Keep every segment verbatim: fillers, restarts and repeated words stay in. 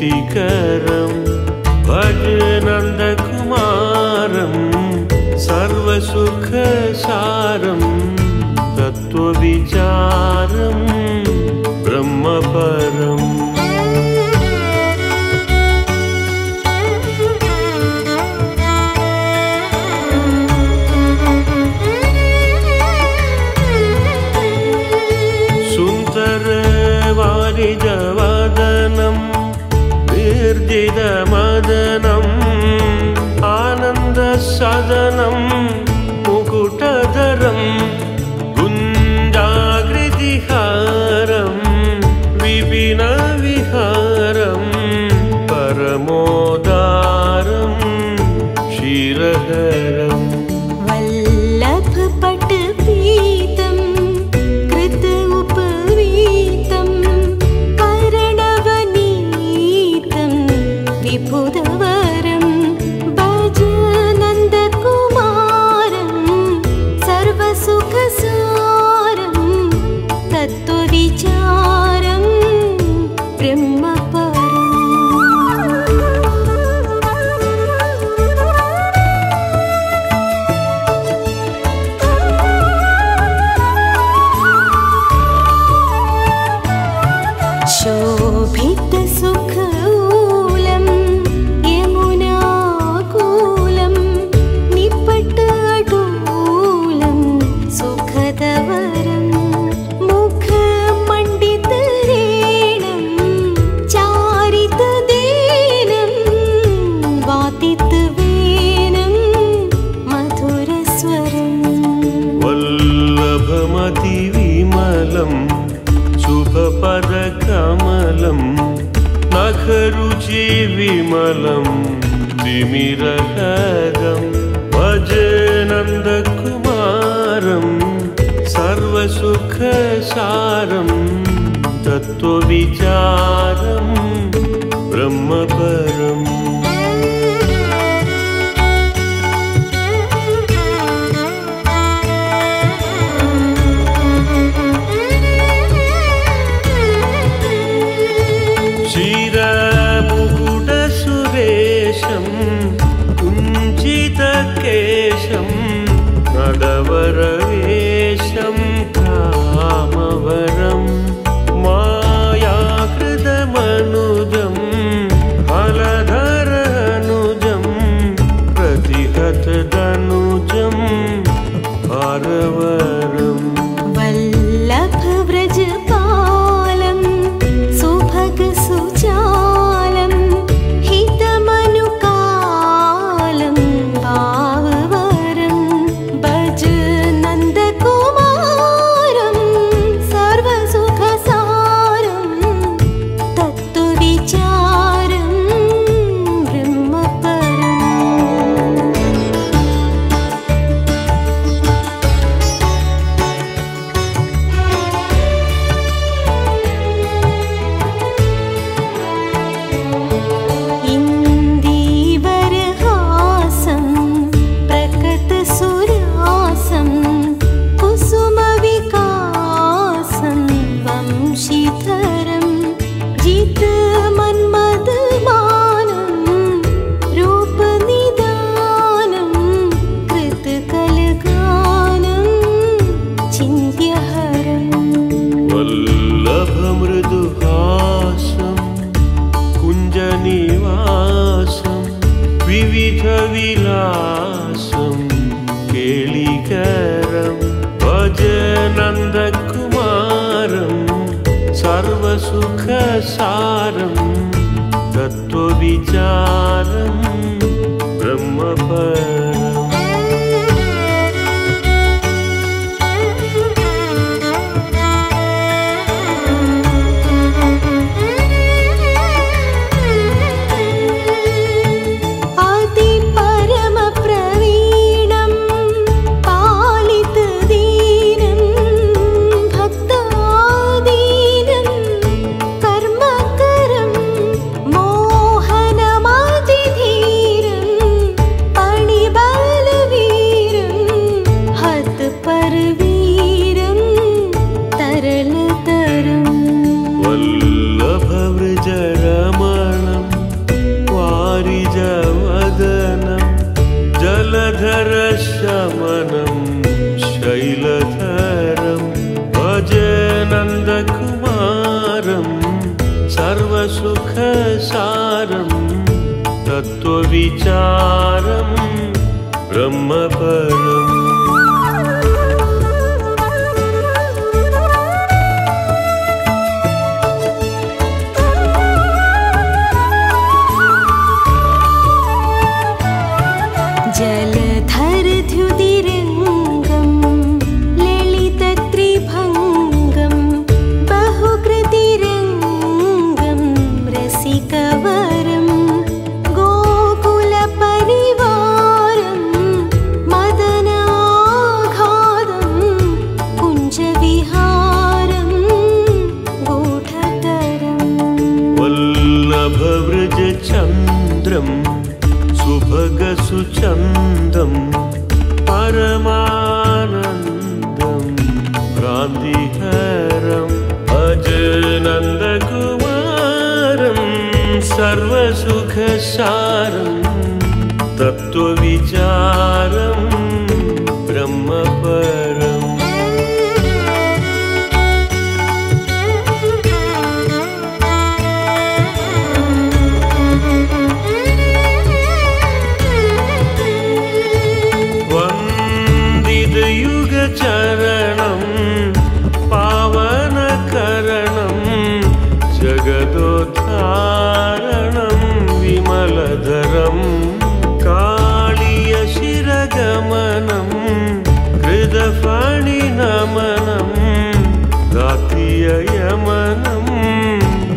प्रीतिकरं भज नंदकुमारं सर्वसुखसारं तत्त्वविचारं ब्रह्मपरम्। मदनं आनन्दसदनं मुकुटधरं गुञ्जाग्रदिहारं विपिनविहारं परमोदारं क्षीरधरम्। वल्लभपटपीतं कृत उपवीतं विभुधवरं भज नन्दकुमारं सर्वसुखसारं तत्त्वविचारं ब्रह्मपरम्। शोभितसुख शुभपदकमलं नखरुचि विमलं तिमिरहगं भज नन्दकुमारं सर्वसुखसारं तत्त्वविचारं ब्रह्मपरम्। कुञ्चितकेशं नडवरवेशं कामवरं मायाकृतमनुजं हलधरनुजं प्रतिहतदनुजं भारवरम्। वल्लभव्रजपालं सुभगसुजालं विलासं केलिकरं भज नन्दकुमारं सर्वसुखसारं तत्त्वविचारं ब्रह्मपरम्। सारम तत्वविचारम ब्रह्मपरम। सुचंदम परमानंदम भ्रांतिहरम अजनंदकुमारम सर्वसुखसारम तत्वविचारम ब्रह्मपरम। चरणं पावनकरणं जगदोद्धारणं विमलधरं कालियशिरगमनं कृतफणिनमनं दातीययमनं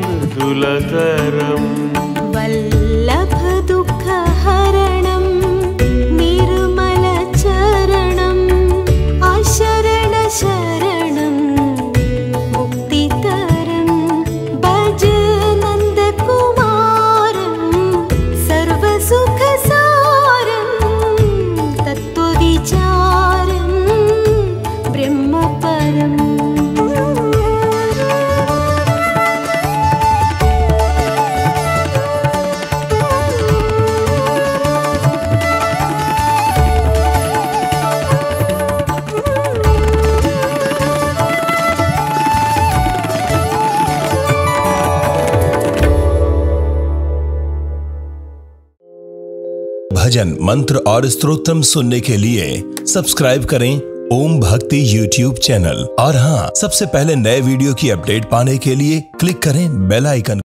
मृदुलतरम्। भजन मंत्र और स्तोत्रम सुनने के लिए सब्सक्राइब करें ओम भक्ति यूट्यूब चैनल। और हाँ, सबसे पहले नए वीडियो की अपडेट पाने के लिए क्लिक करें बेल आइकन